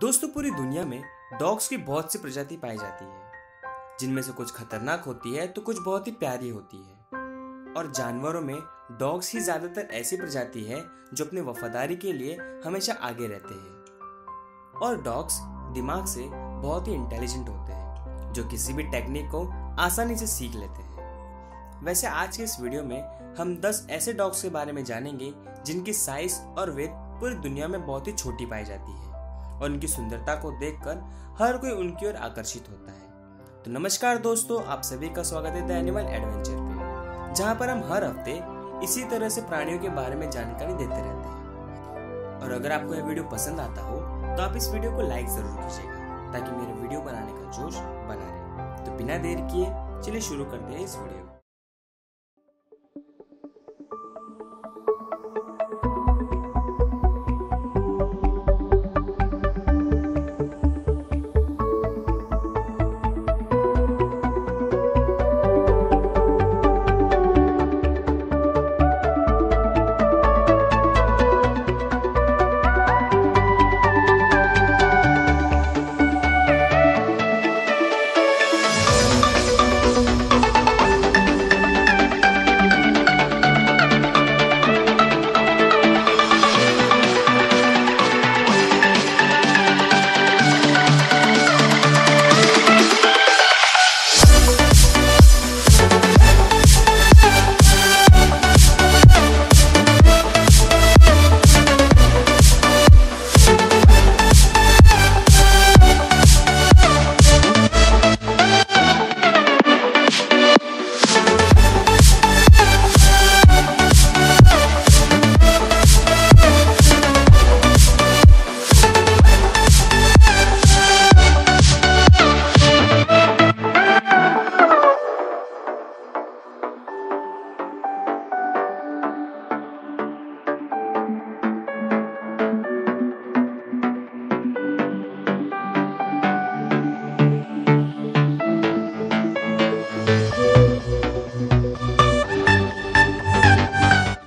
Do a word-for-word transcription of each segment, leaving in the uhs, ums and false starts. दोस्तों, पूरी दुनिया में डॉग्स की बहुत सी प्रजाति पाई जाती है, जिनमें से कुछ खतरनाक होती है तो कुछ बहुत ही प्यारी होती है। और जानवरों में डॉग्स ही ज़्यादातर ऐसी प्रजाति है जो अपने वफादारी के लिए हमेशा आगे रहते हैं। और डॉग्स दिमाग से बहुत ही इंटेलिजेंट होते हैं, जो किसी भी टेक्निक को आसानी से सीख लेते हैं। वैसे आज के इस वीडियो में हम दस ऐसे डॉग्स के बारे में जानेंगे जिनकी साइज और वेट पूरी दुनिया में बहुत ही छोटी पाई जाती है और उनकी सुंदरता को देखकर हर कोई उनकी ओर आकर्षित होता है। तो नमस्कार दोस्तों, आप सभी का स्वागत है द एनिमल एडवेंचर पे, जहाँ पर हम हर हफ्ते इसी तरह से प्राणियों के बारे में जानकारी देते रहते हैं। और अगर आपको यह वीडियो पसंद आता हो तो आप इस वीडियो को लाइक जरूर कीजिएगा ताकि मेरे वीडियो बनाने का जोश बना रहे। तो बिना देर किए चलिए शुरू करते हैं इस वीडियो।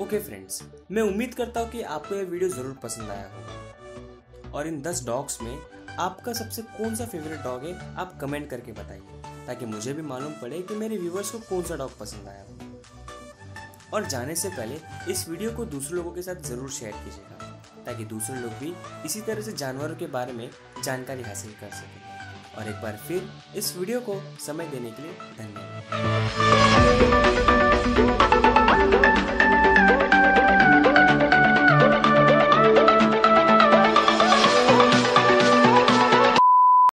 ओके फ्रेंड्स, मैं उम्मीद करता हूँ कि आपको यह वीडियो ज़रूर पसंद आया होगा। और इन दस डॉग्स में आपका सबसे कौन सा फेवरेट डॉग है, आप कमेंट करके बताइए ताकि मुझे भी मालूम पड़े कि मेरे व्यूवर्स को कौन सा डॉग पसंद आया होगा। और जाने से पहले इस वीडियो को दूसरे लोगों के साथ ज़रूर शेयर कीजिएगा ताकि दूसरे लोग भी इसी तरह से जानवरों के बारे में जानकारी हासिल कर सकें। और एक बार फिर इस वीडियो को समय देने के लिए धन्यवाद।